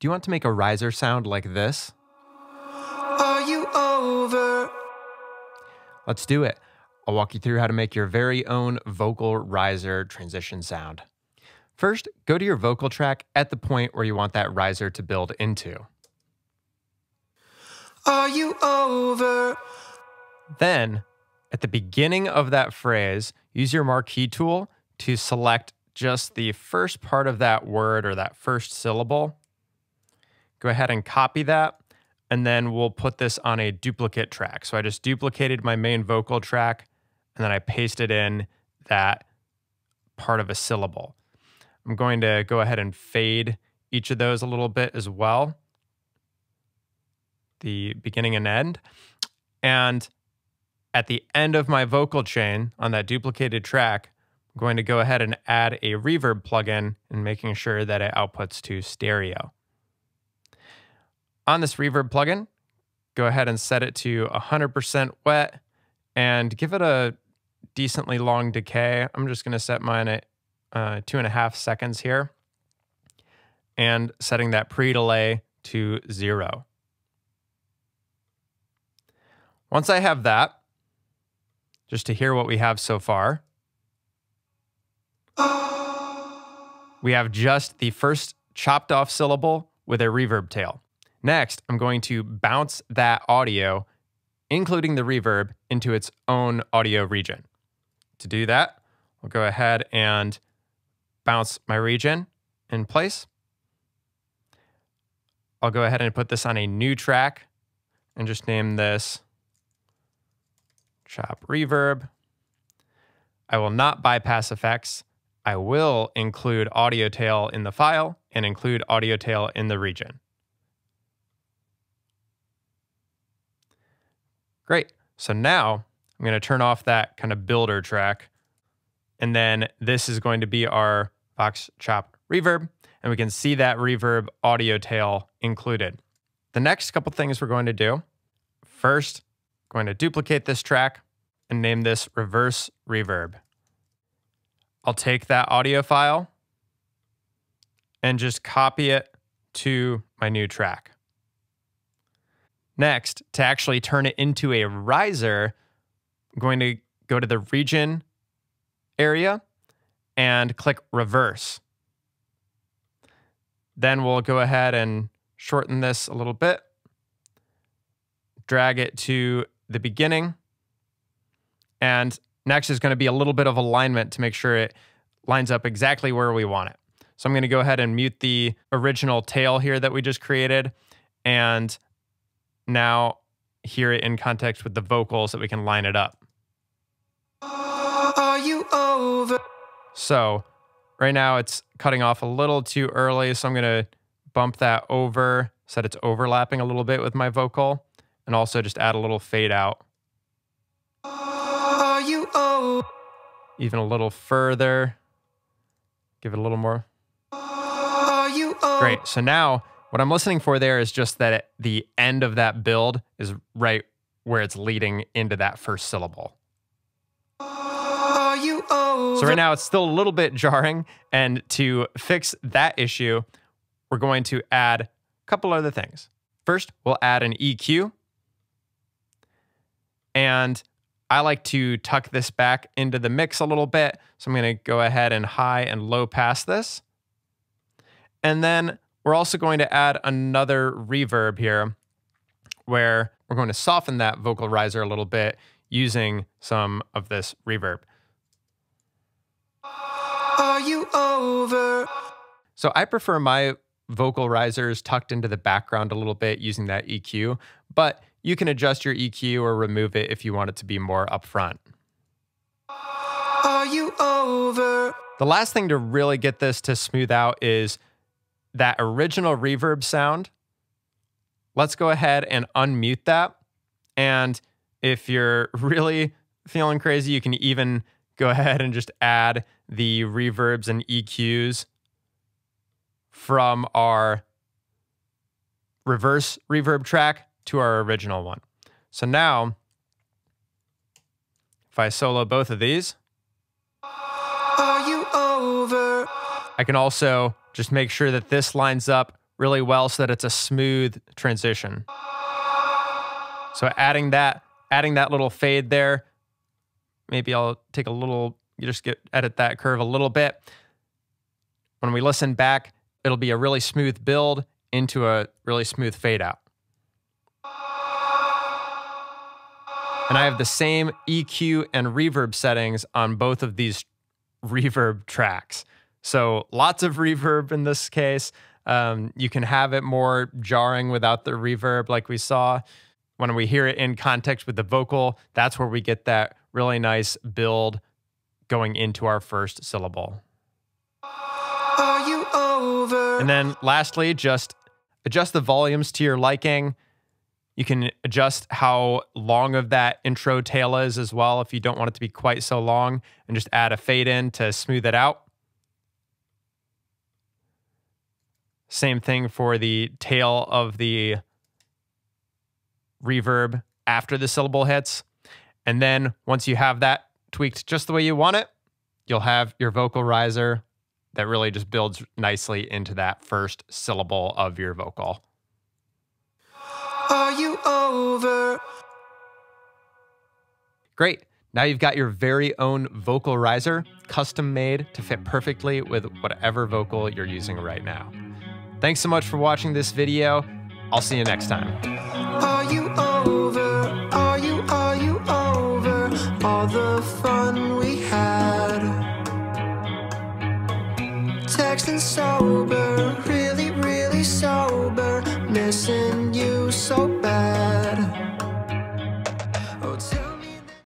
Do you want to make a riser sound like this? Are you over? Let's do it. I'll walk you through how to make your very own vocal riser transition sound. First, go to your vocal track at the point where you want that riser to build into. Are you over? Then, at the beginning of that phrase, use your marquee tool to select just the first part of that word or that first syllable. Go ahead and copy that, and then we'll put this on a duplicate track. So I just duplicated my main vocal track, and then I pasted in that part of a syllable. I'm going to go ahead and fade each of those a little bit as well, the beginning and end. And at the end of my vocal chain on that duplicated track, I'm going to go ahead and add a reverb plugin and making sure that it outputs to stereo. On this reverb plugin, go ahead and set it to 100% wet and give it a decently long decay. I'm just going to set mine at 2.5 seconds here and setting that pre-delay to 0. Once I have that, just to hear what we have so far, we have just the first chopped off syllable with a reverb tail. Next, I'm going to bounce that audio, including the reverb, into its own audio region. To do that, we'll go ahead and bounce my region in place. I'll go ahead and put this on a new track and just name this Chop Reverb. I will not bypass effects. I will include audio tail in the file and include audio tail in the region. Great. So now I'm going to turn off that kind of builder track. And then this is going to be our Vox Chop Reverb, and we can see that reverb audio tail included. The next couple things we're going to do. First, I'm going to duplicate this track and name this Reverse Reverb. I'll take that audio file and just copy it to my new track. Next, to actually turn it into a riser, I'm going to go to the region area and click reverse. Then we'll go ahead and shorten this a little bit, drag it to the beginning, and next is going to be a little bit of alignment to make sure it lines up exactly where we want it. So I'm going to go ahead and mute the original tail here that we just created and now hear it in context with the vocals that we can line it up. Are you over? So right now it's cutting off a little too early, so I'm going to bump that over so that it's overlapping a little bit with my vocal and also just add a little fade out. Are you over? Even a little further. Give it a little more. Are you over? Great. So now what I'm listening for there is just that the end of that build is right where it's leading into that first syllable. Are you over? So right now it's still a little bit jarring, and to fix that issue, we're going to add a couple other things. First, we'll add an EQ, and I like to tuck this back into the mix a little bit, so I'm going to go ahead and high and low pass this, and then we're also going to add another reverb here where we're going to soften that vocal riser a little bit using some of this reverb. Are you over? So I prefer my vocal risers tucked into the background a little bit using that EQ, but you can adjust your EQ or remove it if you want it to be more upfront. Are you over? The last thing to really get this to smooth out is that original reverb sound. Let's go ahead and unmute that. And if you're really feeling crazy, you can even go ahead and just add the reverbs and EQs from our reverse reverb track to our original one. So now, if I solo both of these, are you over? I can also just make sure that this lines up really well so that it's a smooth transition. So adding that little fade there, maybe I'll take a little, edit that curve a little bit. When we listen back, it'll be a really smooth build into a really smooth fade out. And I have the same EQ and reverb settings on both of these reverb tracks. So lots of reverb in this case. You can have it more jarring without the reverb like we saw. When we hear it in context with the vocal, that's where we get that really nice build going into our first syllable. Are you over? And then lastly, just adjust the volumes to your liking. You can adjust how long of that intro tail is as well if you don't want it to be quite so long, and just add a fade in to smooth it out. Same thing for the tail of the reverb after the syllable hits. And then once you have that tweaked just the way you want it, you'll have your vocal riser that really just builds nicely into that first syllable of your vocal. Are you over? Great. Now you've got your very own vocal riser, custom made to fit perfectly with whatever vocal you're using right now. Thanks so much for watching this video. I'll see you next time. Are you over? Are you over all the fun we had? Texting sober, really sober, missing